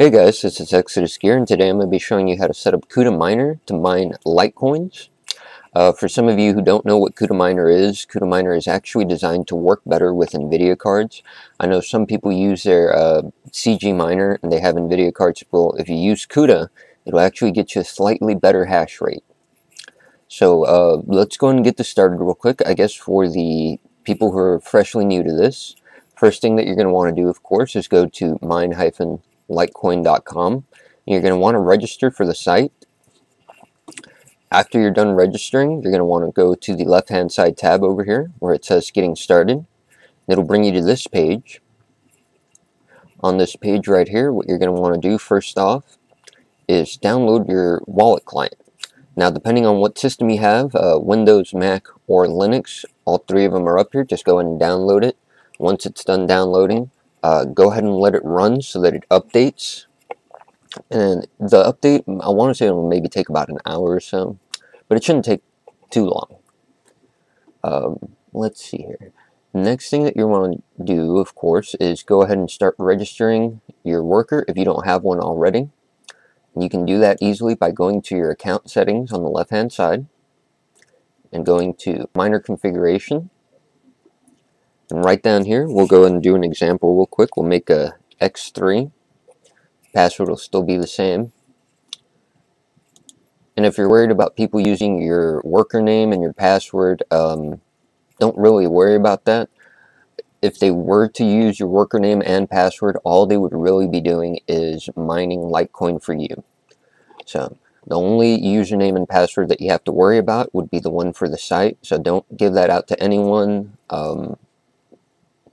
Hey guys, this is Exodus Gear, and today I'm going to be showing you how to set up cudaminer to mine Litecoins. For some of you who don't know what cudaminer is actually designed to work better with Nvidia cards. I know some people use their cgminer and they have Nvidia cards. Well, if you use CUDA, it'll actually get you a slightly better hash rate. So let's go and get this started real quick. I guess for the people who are freshly new to this, first thing that you're going to want to do, of course, is go to mine-litecoin.com. You're going to want to register for the site. After you're done registering, you're going to want to go to the left-hand side tab over here where it says Getting Started. It'll bring you to this page. On this page right here, what you're going to want to do first off is download your wallet client. Now, depending on what system you have, Windows, Mac, or Linux, all three of them are up here. Just go ahead and download it. Once it's done downloading, go ahead and let it run so that it updates. And the update, I want to say it'll maybe take about an hour or so, but it shouldn't take too long. Let's see here. Next thing that you want to do, of course, is go ahead and start registering your worker if you don't have one already. You can do that easily by going to your account settings on the left-hand side and going to miner configuration. And right down here, we'll go and do an example real quick. We'll make a X3. Password will still be the same. And if you're worried about people using your worker name and your password, don't really worry about that. If they were to use your worker name and password, all they would really be doing is mining Litecoin for you. So the only username and password that you have to worry about would be the one for the site. So don't give that out to anyone.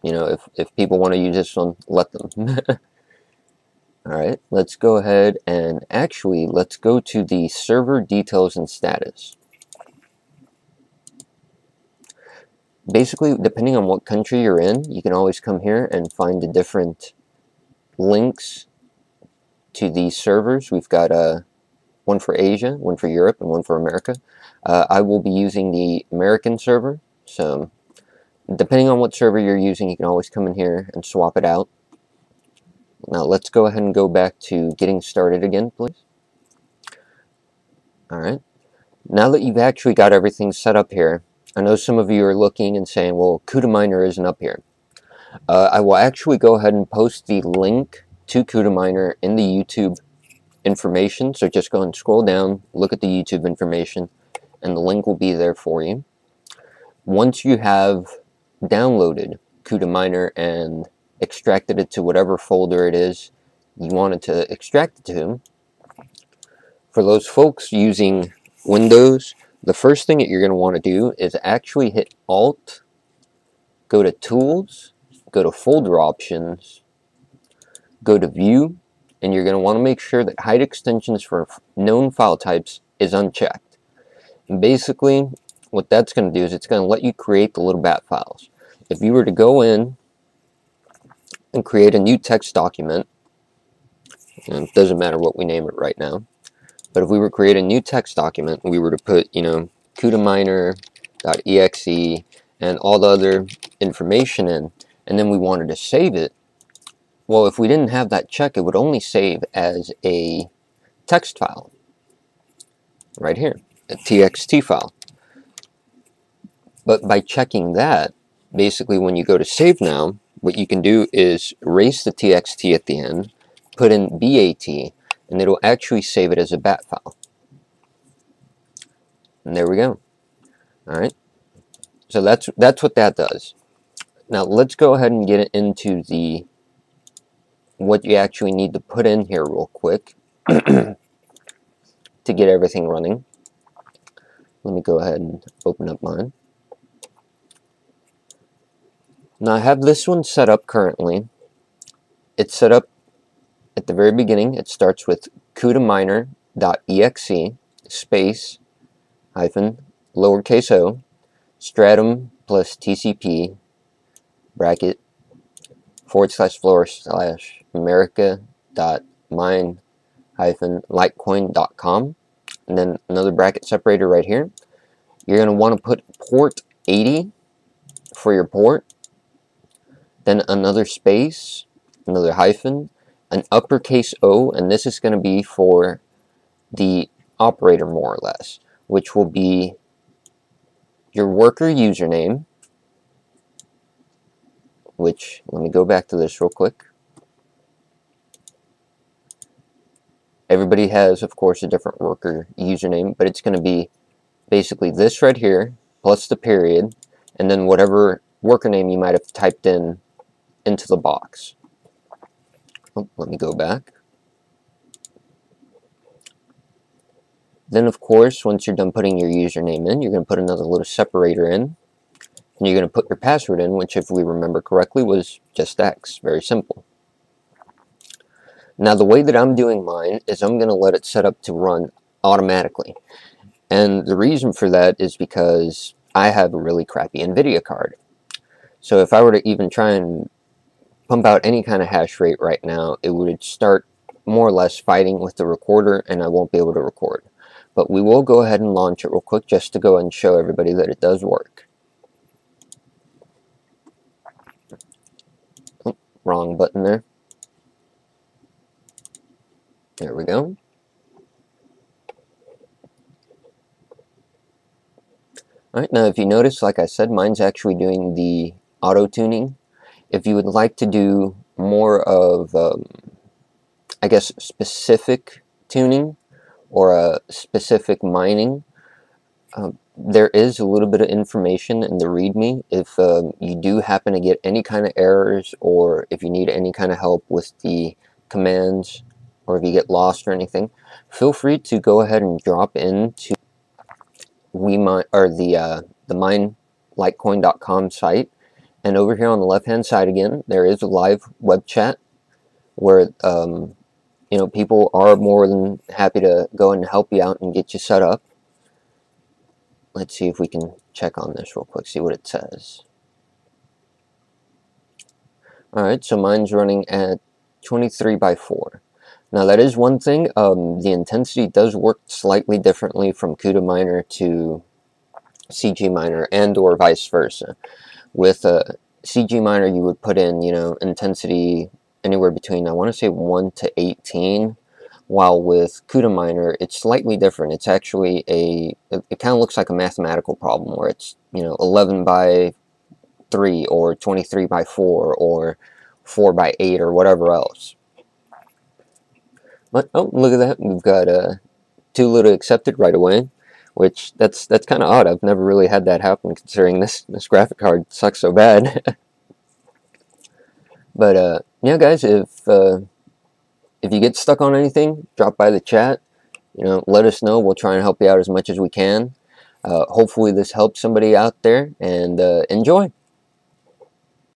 You know, if people want to use this one, let them. Alright, let's go ahead and actually, let's go to the server details and status. Basically, depending on what country you're in, you can always come here and find the different links to these servers. We've got one for Asia, one for Europe, and one for America. I will be using the American server, so depending on what server you're using, you can always come in here and swap it out. Now let's go ahead and go back to Getting Started again, please. Alright, now that you've actually got everything set up here, I know some of you are looking and saying, well, cudaminer isn't up here. I will actually go ahead and post the link to cudaminer in the YouTube information, so just go and scroll down, look at the YouTube information, and the link will be there for you. Once you have downloaded cudaminer and extracted it to whatever folder it is you wanted to extract it to, for those folks using Windows, the first thing that you're going to want to do is actually hit Alt, go to Tools, go to Folder Options, go to View, and you're going to want to make sure that Hide Extensions for Known File Types is unchecked. And basically, what that's going to do is it's going to let you create the little bat files. If you were to go in and create a new text document, and it doesn't matter what we name it right now, but if we were to create a new text document, we were to put, you know, cudaminer.exe and all the other information in, and then we wanted to save it, well, if we didn't have that check, it would only save as a text file. Right here, a txt file. But by checking that, basically when you go to save now, what you can do is erase the txt at the end, put in BAT, and it'll actually save it as a bat file. And there we go. All right. So that's what that does. Now let's go ahead and get into the what you actually need to put in here real quick to get everything running. Let me go ahead and open up mine. Now I have this one set up currently. It's set up at the very beginning. It starts with cudaminer.exe space hyphen lowercase o stratum plus tcp bracket // america.mine-litecoin.com, and then another bracket separator right here. You're going to want to put port 80 for your port. Then another space, another hyphen, an uppercase O, and this is going to be for the operator more or less, which will be your worker username, which, let me go back to this real quick. Everybody has, of course, a different worker username, but it's going to be basically this right here, plus the period, and then whatever worker name you might have typed in into the box. Oh, let me go back. Then, of course, once you're done putting your username in, you're going to put another little separator in, and you're going to put your password in, which, if we remember correctly, was just X. Very simple. Now, the way that I'm doing mine is I'm going to let it set up to run automatically. And the reason for that is because I have a really crappy Nvidia card. So if I were to even try and pump out any kind of hash rate right now, it would start more or less fighting with the recorder, and I won't be able to record. But we will go ahead and launch it real quick just to go and show everybody that it does work. Oh, wrong button there. There we go. Alright, now if you notice, like I said, mine's actually doing the auto-tuning. If you would like to do more of, I guess, specific tuning or a specific mining, there is a little bit of information in the README. If you do happen to get any kind of errors, or if you need any kind of help with the commands, or if you get lost or anything, feel free to go ahead and drop into WeMine, or the mine-litecoin.com site. And over here on the left-hand side again, there is a live web chat where you know, people are more than happy to go and help you out and get you set up. Let's see if we can check on this real quick, see what it says. Alright, so mine's running at 23 by 4. Now, that is one thing. The intensity does work slightly differently from cudaminer to cgminer, and or vice versa. With cgminer, you would put in, you know, intensity anywhere between, I want to say, 1 to 18, while with cudaminer, it's slightly different. It's actually it kind of looks like a mathematical problem where it's, you know, 11 by 3 or 23 by 4 or 4 by 8 or whatever else. But, oh, look at that, we've got 2 little accepted right away, which that's kind of odd. I've never really had that happen, considering this graphic card sucks so bad. But yeah, guys, if you get stuck on anything, drop by the chat, you know, let us know. We'll try and help you out as much as we can. Hopefully this helps somebody out there, and enjoy.